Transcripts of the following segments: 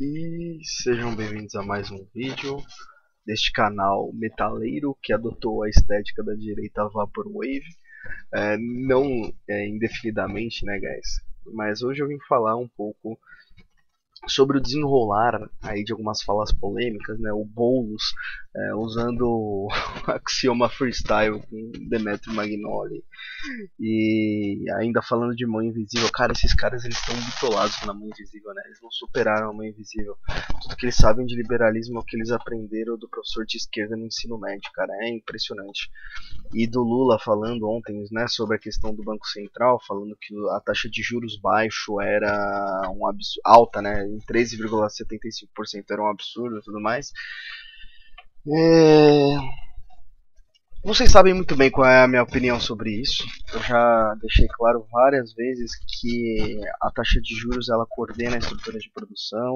E sejam bem-vindos a mais um vídeo deste canal metaleiro que adotou a estética da direita Vaporwave, indefinidamente, né, guys? Mas hoje eu vim falar um pouco sobre o desenrolar aí de algumas falas polêmicas, né? O Boulos usando o axioma freestyle com Demétrio Magnoli e ainda falando de mão invisível. Cara, esses caras, eles estão bitolados na mão invisível, né? Eles não superaram a mão invisível. Tudo que eles sabem de liberalismo é o que eles aprenderam do professor de esquerda no ensino médio, cara, é impressionante. E do Lula falando ontem, né, sobre a questão do Banco Central, falando que a taxa de juros baixo era um absurdo, alta, né, em 13,75% era um absurdo e tudo mais. Vocês sabem muito bem qual é a minha opinião sobre isso. Eu já deixei claro várias vezes que a taxa de juros, ela coordena a estrutura de produção,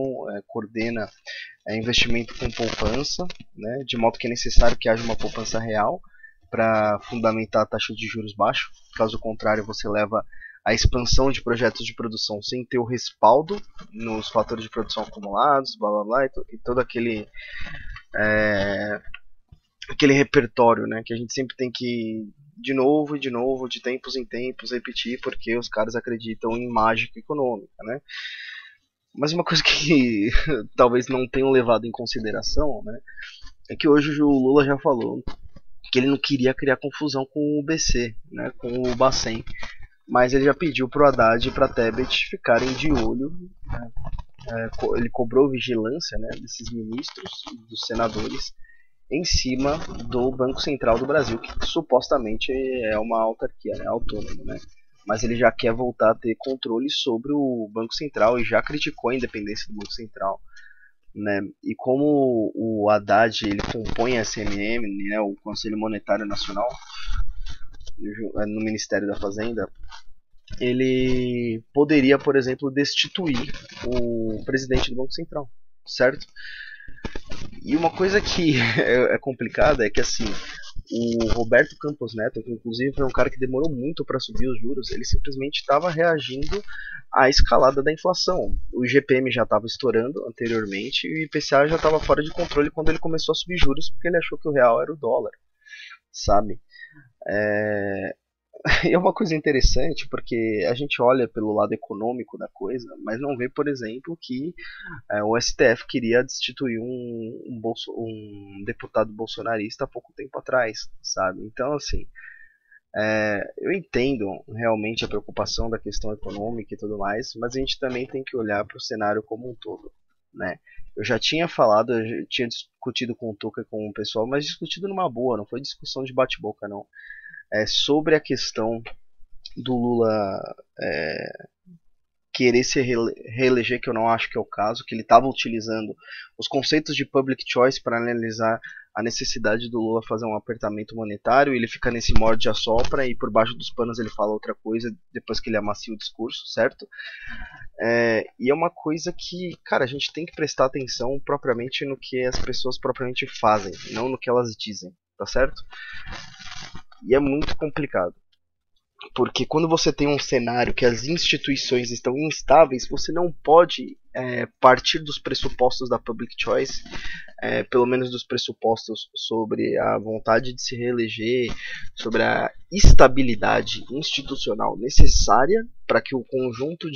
coordena investimento com poupança, né, de modo que é necessário que haja uma poupança real para fundamentar a taxa de juros baixa. Caso contrário, você leva a expansão de projetos de produção sem ter o respaldo nos fatores de produção acumulados, blá blá blá, e todo aquele repertório, né, que a gente sempre tem que de novo, de tempos em tempos repetir, porque os caras acreditam em mágica econômica, né? Mas uma coisa que talvez não tenham levado em consideração, né, é que hoje o Lula já falou que ele não queria criar confusão com o BC, né, com o Bacen. Mas ele já pediu para o Haddad e para a Tebet ficarem de olho, né? Ele cobrou vigilância, né, desses ministros, dos senadores, em cima do Banco Central do Brasil, que supostamente é uma autarquia, né, autônoma, né? Mas ele já quer voltar a ter controle sobre o Banco Central e já criticou a independência do Banco Central, né? E como o Haddad, ele compõe a CMM, né, o Conselho Monetário Nacional, no Ministério da Fazenda, ele poderia, por exemplo, destituir o presidente do Banco Central, certo? E uma coisa que é complicada é que, assim, o Roberto Campos Neto, que inclusive foi um cara que demorou muito para subir os juros, ele simplesmente estava reagindo à escalada da inflação. O IGP-M já estava estourando anteriormente e o IPCA já estava fora de controle quando ele começou a subir juros, porque ele achou que o real era o dólar, sabe? É uma coisa interessante, porque a gente olha pelo lado econômico da coisa, mas não vê, por exemplo, que o STF queria destituir um deputado bolsonarista há pouco tempo atrás, sabe? Então, assim, eu entendo realmente a preocupação da questão econômica e tudo mais, mas a gente também tem que olhar para o cenário como um todo, né? Eu já tinha falado, eu tinha discutido com o Tuca, com o pessoal, mas discutido numa boa, não foi discussão de bate-boca, não. Sobre a questão do Lula querer se reeleger, que eu não acho que é o caso, que ele estava utilizando os conceitos de public choice para analisar a necessidade do Lula fazer um apertamento monetário, ele fica nesse morde e assopra, e por baixo dos panos ele fala outra coisa depois que ele amacia o discurso, certo? E é uma coisa que, cara, a gente tem que prestar atenção propriamente no que as pessoas propriamente fazem, não no que elas dizem, tá certo? E é muito complicado, porque quando você tem um cenário que as instituições estão instáveis, você não pode partir dos pressupostos da public choice, pelo menos dos pressupostos sobre a vontade de se reeleger, sobre a estabilidade institucional necessária para que o conjunto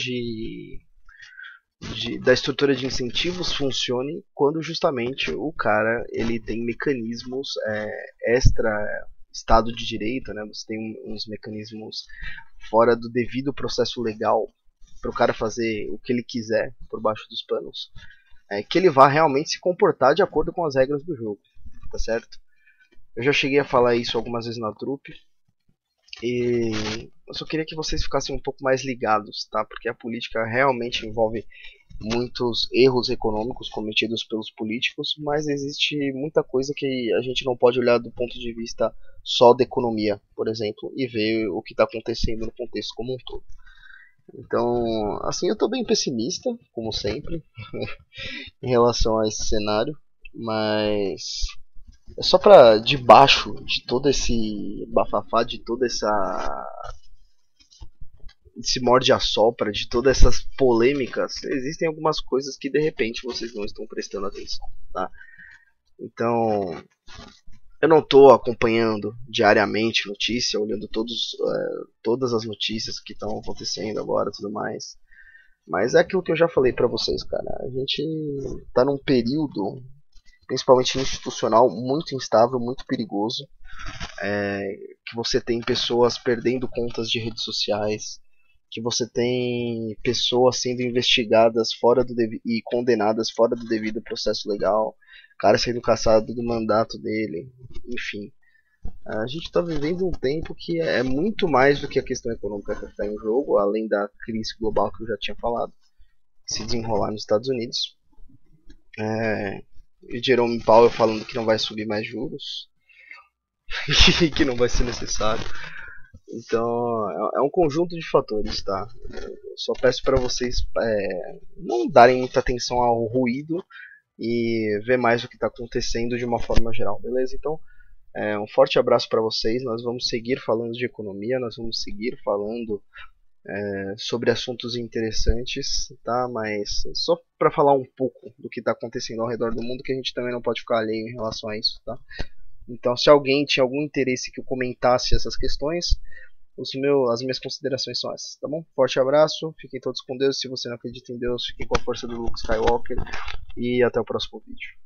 da estrutura de incentivos funcione, quando justamente o cara, ele tem mecanismos extra Estado de Direito, né? Você tem uns mecanismos fora do devido processo legal para o cara fazer o que ele quiser por baixo dos panos, que ele vá realmente se comportar de acordo com as regras do jogo, tá certo? Eu já cheguei a falar isso algumas vezes na trupe, e eu só queria que vocês ficassem um pouco mais ligados, tá? Porque a política realmente envolve muitos erros econômicos cometidos pelos políticos, mas existe muita coisa que a gente não pode olhar do ponto de vista só da economia, por exemplo, e ver o que está acontecendo no contexto como um todo. Então, assim, eu estou bem pessimista, como sempre, em relação a esse cenário, mas é só para, debaixo de todo esse bafafá, de toda essa se morde a sopra de todas essas polêmicas, existem algumas coisas que de repente vocês não estão prestando atenção, tá? Então, eu não estou acompanhando diariamente notícia, olhando todas as notícias que estão acontecendo agora e tudo mais. Mas é aquilo que eu já falei para vocês, cara. A gente está num período, principalmente institucional, muito instável, muito perigoso. Que você tem pessoas perdendo contas de redes sociais, que você tem pessoas sendo investigadas fora do e condenadas fora do devido processo legal, cara sendo cassado do mandato dele, enfim. A gente está vivendo um tempo que é muito mais do que a questão econômica que está em jogo, além da crise global que eu já tinha falado, se desenrolar nos Estados Unidos. E Jerome Powell falando que não vai subir mais juros, que não vai ser necessário. Então é um conjunto de fatores, tá? Eu só peço para vocês não darem muita atenção ao ruído e ver mais o que está acontecendo de uma forma geral, beleza? Então um forte abraço para vocês. Nós vamos seguir falando de economia, nós vamos seguir falando sobre assuntos interessantes, tá? Mas só para falar um pouco do que está acontecendo ao redor do mundo, que a gente também não pode ficar alheio em relação a isso, tá? Então, se alguém tinha algum interesse que eu comentasse essas questões, as minhas considerações são essas, tá bom? Forte abraço, fiquem todos com Deus. Se você não acredita em Deus, fiquem com a força do Luke Skywalker. E até o próximo vídeo.